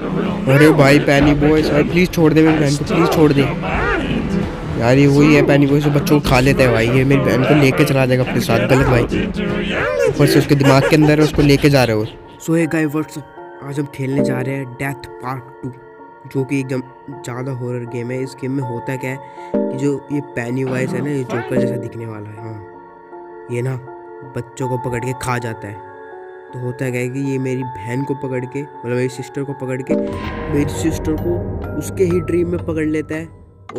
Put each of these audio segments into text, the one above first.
अरे भाई पैनी बॉयज यार प्लीज छोड़ दे मेरी बहन को, प्लीज छोड़ दे यार। ये वही है पैनी बॉयज जो बच्चों को खा लेता है भाई। ये मेरी बहन को लेके चला जाएगा अपने साथ, गलत भाई। ऊपर से उसके दिमाग के अंदर है, उसको लेके जा रहे हो। So hey guys what's up, आज हम खेलने जा रहे हैं डेथ पार्क 2 जो कि एकदम ज़्यादा हॉरर गेम है। इस गेम में होता क्या है कि जो ये पेनीवाइज है ना, ये जोकर जैसा दिखने वाला है, हाँ ये ना बच्चों को पकड़ के खा जाता है। तो होता है क्या कि ये मेरी बहन को पकड़ के, मतलब मेरी सिस्टर को पकड़ के, मेरी सिस्टर को उसके ही ड्रीम में पकड़ लेता है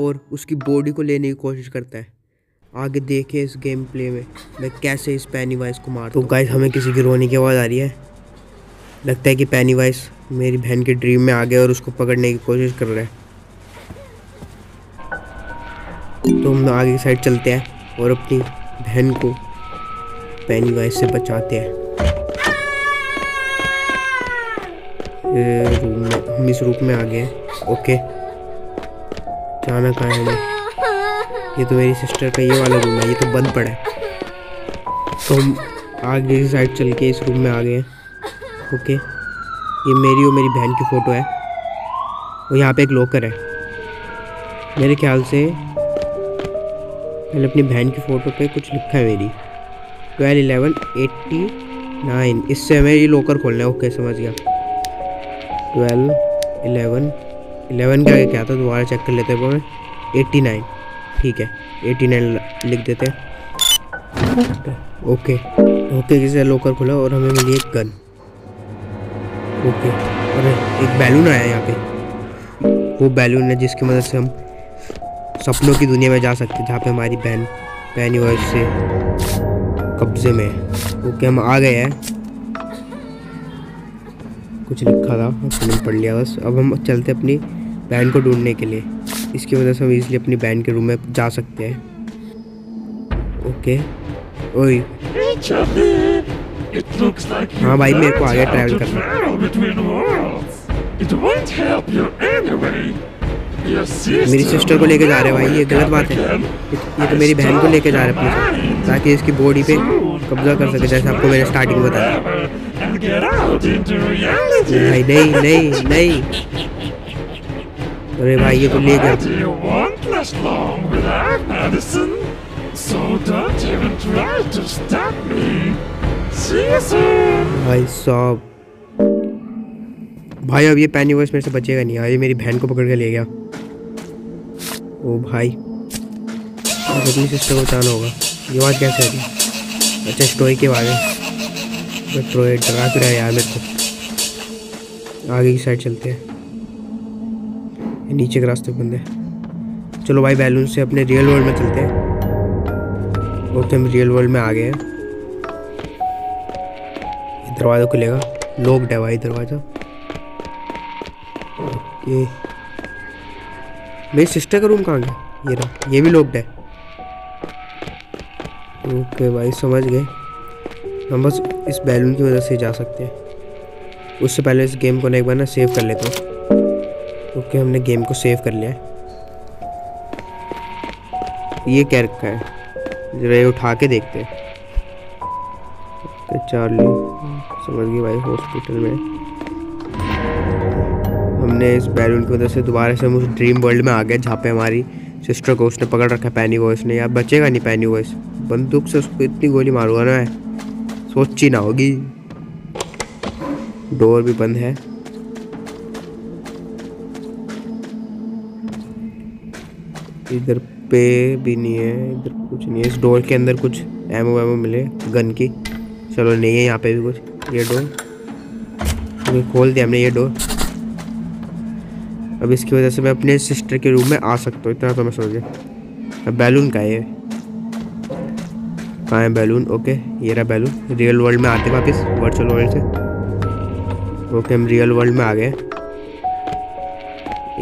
और उसकी बॉडी को लेने की कोशिश करता है। आगे देखे इस गेम प्ले में मैं कैसे इस पेनीवाइज को मारता हूं। तो गाइस हमें किसी की रोने की आवाज़ आ रही है, लगता है कि पेनीवाइज मेरी बहन के ड्रीम में आ गया और उसको पकड़ने की कोशिश कर रहा है। तो हम आगे की साइड चलते हैं और अपनी बहन को पेनीवाइज से बचाते हैं। हम इस रूप में आ गए। ओके जाना कहाँ है हमें? ये तो मेरी सिस्टर का ये वाला रूम है, ये तो बंद पड़ा है। तो हम आगे की साइड चल के इस रूम में आ गए। ओके ये मेरी और मेरी बहन की फ़ोटो है और यहाँ पे एक लॉकर है। मेरे ख्याल से मैंने अपनी बहन की फ़ोटो पे कुछ लिखा है मेरी 12 11 89, इससे हमें ये लॉकर खोलना है। ओके समझ गया। 12 11 11 का क्या था, दोबारा चेक कर लेते हैं। 89 ठीक है, 89 लिख देते हैं। ओके ओके किसी लॉकर खुला और हमें मिली एक गन। ओके और एक बैलून आया यहाँ पे, वो बैलून है जिसकी मदद से हम सपनों की दुनिया में जा सकते हैं जहाँ पे हमारी बहन पेनीवाइज से कब्जे में। ओके हम आ गए हैं। कुछ लिखा था हमने पढ़ लिया बस। अब हम चलते अपनी बहन को ढूंढने के लिए, इसकी वजह से हम इजीली अपनी बहन के रूम में जा सकते हैं। ओके ओए हाँ भाई मेरे को आ गया ट्रैवल करना। मेरी सिस्टर को लेके जा रहे हैं भाई, ये गलत बात है। ये तो मेरी बहन को लेके जा रहे हैं अपने साथ ताकि इसकी बॉडी पे कब्जा कर सके, जैसे आपको मैंने स्टार्टिंग में बताया। नहीं नहीं नहीं नहीं अरे भाई ये तो ले गया। भाई साहब भाई अब ये पेनीवाइज मेरे से बचेगा नहीं। ये मेरी बहन को पकड़ के ले गया। ओ भाई अपनी सिस्टर को बचाना होगा। ये बात कैसे होगी? अच्छा स्टोरी के बारे में डरा के रहा यार मेरे को। आगे की साइड चलते हैं, नीचे के रास्ते बंद है। चलो भाई बैलून से अपने रियल वर्ल्ड में चलते हैं। ओके हम रियल वर्ल्ड में आ गए हैं। दरवाजा खुलेगा, लॉक्ड है भाई दरवाज़ा। ओके मेरी सिस्टर का रूम कहाँ गया? ये रहा, ये भी लॉक्ड है। ओके भाई समझ गए, हम बस इस बैलून की वजह से जा सकते हैं। उससे पहले इस गेम को ना एक बार ना सेव कर लेता हूँ। ओके हमने गेम को सेव कर लिया है। ये क्या रखा है जरा, ये उठा के देखते हैं। चार्ली समझ गए भाई, हॉस्पिटल में हमने इस बैलून की वजह से दोबारा से हम उस ड्रीम वर्ल्ड में आ गए जहाँ पे हमारी सिस्टर को उसने पकड़ रखा है पेनीवाइज ने। यार बचेगा नहीं पेनीवाइज, बंदूक से उसको इतनी गोली मारूंगा ना मैं, सोची ना होगी। डोर भी बंद है। इधर पे भी नहीं है, इधर कुछ नहीं है। इस डोर के अंदर कुछ एमओ वैमो मिले गन की, चलो नहीं है। यहाँ पे भी कुछ, ये डोर तो खोल दिया हमने, ये डोर। अब इसकी वजह से मैं अपने सिस्टर के रूम में आ सकता हूँ, इतना तो मैं समझ गया। अब बैलून का है, कहाँ है बैलून? ओके ये रहा बैलून। रियल वर्ल्ड में आते वापस वर्चुअल वर्ल्ड से। ओके हम रियल वर्ल्ड में आ गए।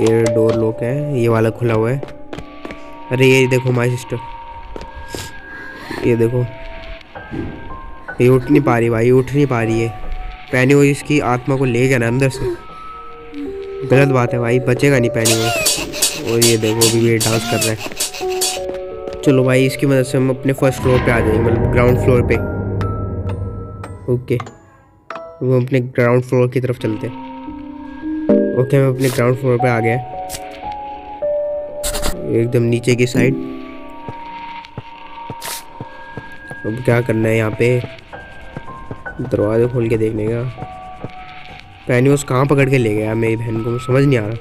ये डोर लॉक है, ये वाला खुला हुआ है। अरे ये देखो माय सिस्टर, ये देखो ये उठ नहीं पा रही भाई, उठ नहीं पा रही है। पेनीवाइज इसकी आत्मा को ले गया ना अंदर से, गलत बात है भाई, बचेगा नहीं पेनीवाइज। और ये देखो अभी भी डांस कर रहा है। चलो भाई इसकी मदद से हम अपने फर्स्ट फ्लोर पे आ जाएंगे, मतलब ग्राउंड फ्लोर पे। ओके वो अपने ग्राउंड फ्लोर की तरफ चलते हैं। ओके मैं अपने ग्राउंड फ्लोर पे आ गया एकदम नीचे की साइड। अब क्या करना है यहाँ पे, दरवाजे खोल के देखने का। पेनिवाइज कहाँ पकड़ के ले गया मेरी बहन को, समझ नहीं आ रहा।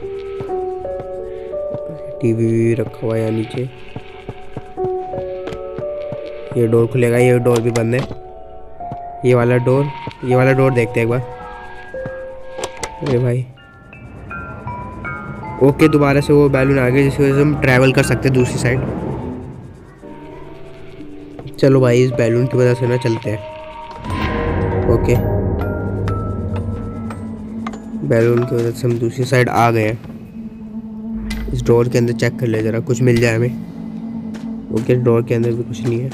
टीवी भी रखा हुआ है यहाँ नीचे। ये डोर खुलेगा, ये डोर भी बंद है। ये वाला डोर देखते हैं एक बार। अरे भाई ओके, दोबारा से वो बैलून आ गया जिसकी वजह से हम ट्रैवल कर सकते हैं दूसरी साइड। चलो भाई इस बैलून की वजह से ना चलते हैं। ओके बैलून की वजह से हम दूसरी साइड आ गए हैं। इस डोर के अंदर चेक कर ले जरा, कुछ मिल जाए हमें। ओके डोर के अंदर भी कुछ नहीं है।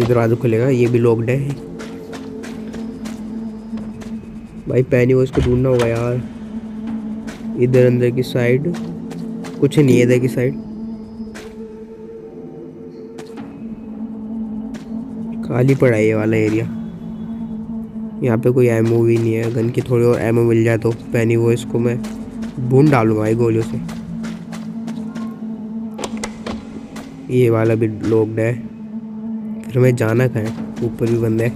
इधर आधो खुलेगा, ये भी लॉक्ड है। भाई पेनीवाइज को ढूंढना होगा यार। इधर अंदर की साइड कुछ नहीं है, इधर की साइड खाली पड़ा है ये वाला एरिया। यहाँ पे कोई एमओ भी नहीं है। गन की थोड़ी और एमओ मिल जाए तो पेनीवाइज को मैं ढूंढ डालूंगा ये गोलियों से। ये वाला भी लॉक्ड है, फिर मैं जाना कहाँ है, ऊपर भी बंद है।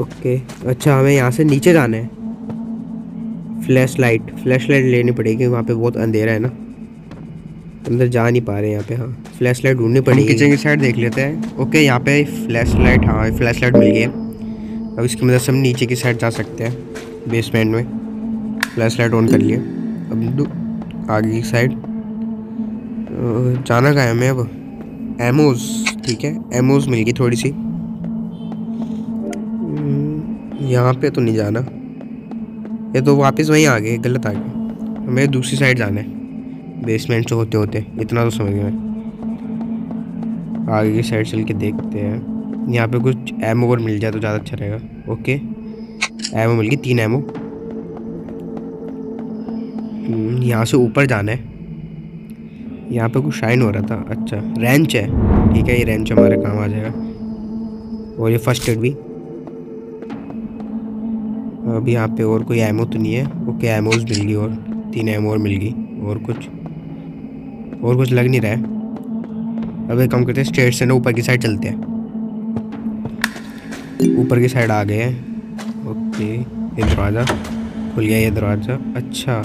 ओके अच्छा हमें यहाँ से नीचे जाना है। फ्लैशलाइट लेनी पड़ेगी, वहाँ पे बहुत अंधेरा है ना, अंदर जा नहीं पा रहे यहाँ पे। हाँ फ्लैशलाइट ढूंढनी पड़ेगी। किचन की साइड देख लेते हैं। ओके यहाँ पे फ्लैशलाइट, हाँ फ्लैशलाइट मिल गई है। अब इसकी मदद से हम नीचे की साइड जा सकते हैं बेसमेंट में। फ्लैशलाइट ऑन कर लिए। अब आगे की साइड जाना कहाँ है हमें। अब एमोज, ठीक है एमोज मिल गई थोड़ी सी। यहाँ पे तो नहीं जाना, ये तो वापस वहीं आ गए, गलत आ गए। हमें दूसरी साइड जाना है बेसमेंट से होते होते, इतना तो समझ गए। आगे की साइड चल के देखते हैं, यहाँ पे कुछ एमओ और मिल जाए तो ज़्यादा अच्छा रहेगा। ओके एमओ मिल गई, 3 एमओ। यहाँ से ऊपर जाना है। यहाँ पे कुछ शाइन हो रहा था, अच्छा रेंच है, ठीक है ये रेंच हमारे काम आ जाएगा। और ये फर्स्ट एड भी। अब यहाँ पे और कोई एमओ तो नहीं है। ओके एमओज मिल गई, और 3 एमओ और मिल गई। और कुछ लग नहीं रहा है। अब एक काम करते हैं, स्ट्रेट से ना ऊपर की साइड चलते हैं। ऊपर की साइड आ गए हैं। ओके ये दरवाज़ा खुल गया, ये दरवाज़ा अच्छा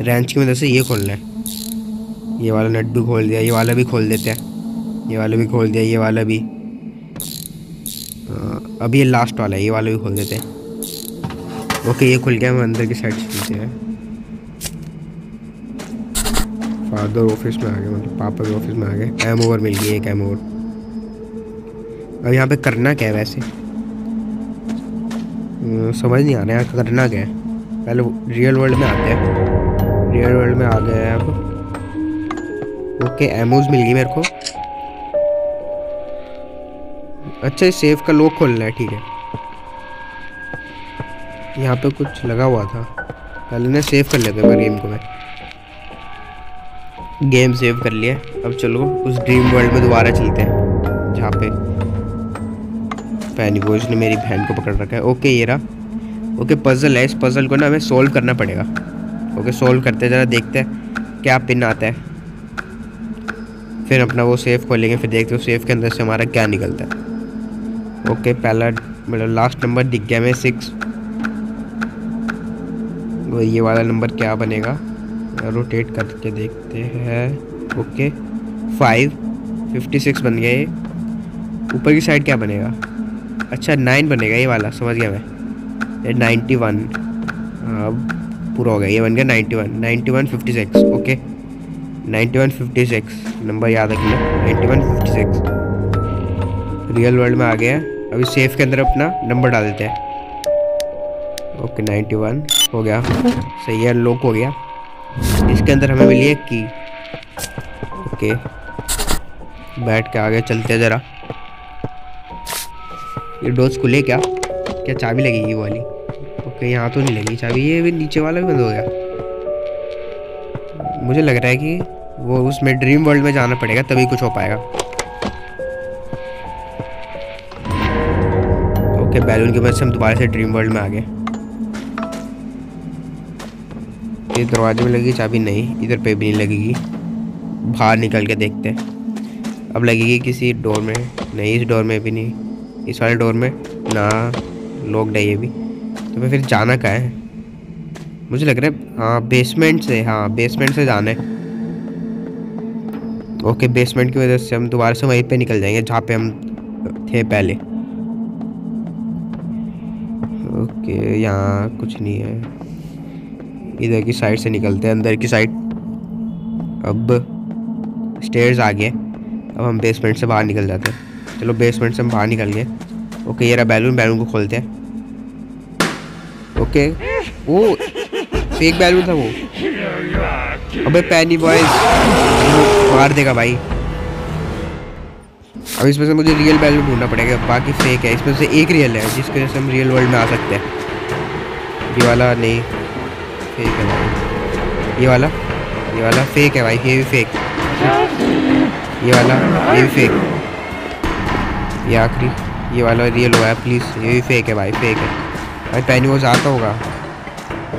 रेंच की मदद से ये खोलना है। ये वाला नट भी खोल दिया, ये वाला भी खोल देते हैं, ये वाला भी खोल दिया, ये वाला भी। अब ये लास्ट वाला है, ये वाला भी खोल देते हैं। ओके ये खुल गया, हम अंदर की साइड चलते हैं। फादर ऑफिस में आ गए, मतलब पापा के ऑफिस में आ गए। एम ओवर मिल गई, 1 एम ओवर। अब यहाँ पे करना क्या है वैसे, समझ नहीं आ रहा है करना क्या है। पहले रियल वर्ल्ड में आते हैं, रियल वर्ल्ड में आ गए हैं अब। ओके एमओज मिल गई मेरे को। अच्छा ये सेफ का लॉक खोलना है, ठीक है। यहाँ पे कुछ लगा हुआ था, पहले ना सेव कर लेते हैं गेम को। मैं गेम सेव कर लिया। अब चलो उस ड्रीम वर्ल्ड में दोबारा चलते हैं जहाँ पे पेनीवाइज ने मेरी बहन को पकड़ रखा है। ओके ये रहा। ओके पजल है, इस पजल को ना हमें सोल्व करना पड़ेगा। ओके सोल्व करते ज़रा, देखते हैं क्या पिन आता है, फिर अपना वो सेफ खोलेंगे, फिर देखते हैं सेफ के अंदर से हमारा क्या निकलता है। ओके पहला मतलब लास्ट नंबर दिख गया हमें 6। ये वाला नंबर क्या बनेगा, रोटेट करके देखते हैं। ओके 556 बन गया ये। ऊपर की साइड क्या बनेगा, अच्छा 9 बनेगा ये वाला, समझ गया मैं। 91 अब पूरा हो गया, ये बन गया 91 56। ओके 91 56 नंबर याद रखना, 91 56। रियल वर्ल्ड में आ गया। अभी सेफ के अंदर अपना नंबर डाल देते हैं। ओके 91 हो गया, सही है लॉक हो गया। इसके अंदर हमें मिली है की। ओके बैठ के आगे चलते हैं ज़रा। ये डोज खुले क्या, क्या चाबी लगेगी वो वाली। ओके यहाँ तो नहीं लगी चाबी, ये भी नीचे वाला भी बंद हो गया। मुझे लग रहा है कि वो उसमें ड्रीम वर्ल्ड में जाना पड़ेगा तभी कुछ हो पाएगा। ओके बैलून की वजह से हम दोबारा से ड्रीम वर्ल्ड में आ गए। ये दरवाजे में लगेगी चाबी, नहीं इधर पे भी नहीं लगेगी। बाहर निकल के देखते हैं, अब लगेगी किसी डोर में, नहीं इस डोर में भी नहीं, इस वाले डोर में ना लॉक्ड है ये भी। तो मैं फिर जाना कहाँ है, मुझे लग रहा है हाँ बेसमेंट से, हाँ बेसमेंट से जाना है। ओके बेसमेंट की वजह से हम दोबारा से वहीं पे निकल जाएंगे जहाँ पे हम थे पहले। ओके यहाँ कुछ नहीं है, इधर की साइड से निकलते हैं अंदर की साइड। अब स्टेयर्स आ गए, अब हम बेसमेंट से बाहर निकल जाते हैं। चलो बेसमेंट से हम बाहर निकल गए। ओके ये रहा बैलून, बैलून को खोलते हैं। ओके वो फेक बैलून था वो। अबे पेनीवाइज मार देगा भाई। अब इसमें से मुझे रियल बैलून ढूंढना पड़ेगा, बाकी फेक है। इसमें से एक रियल है जिसकी वजह से हम रियल वर्ल्ड में आ सकते हैं। ये वाला नहीं फेक है भाई, ये वाला फेक है भाई, ये भी फेक, ये वाला ये भी फेक, ये आखिरी ये वाला रियल हुआ है प्लीज़। ये भी फेक है भाई, फेक है भाई। पेनीवाइज आता होगा,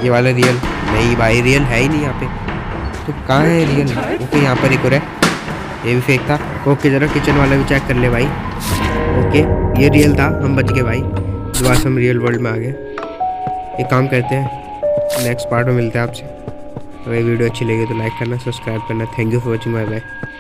ये वाला रियल नहीं भाई, रियल है ही नहीं यहाँ पे, तो कहाँ है रियल। ओके यहाँ पर एक और है, ये भी फेक था। ओके ज़रा किचन वाला भी चेक कर ले भाई। ओके ये रियल था, हम बच गए भाई, दोबारा से हम रियल वर्ल्ड में आ गए। एक काम करते हैं, नेक्स्ट पार्ट में मिलते हैं आपसे। अगर वीडियो अच्छी लगी तो लाइक करना, सब्सक्राइब करना। Thank you for watching, bye bye.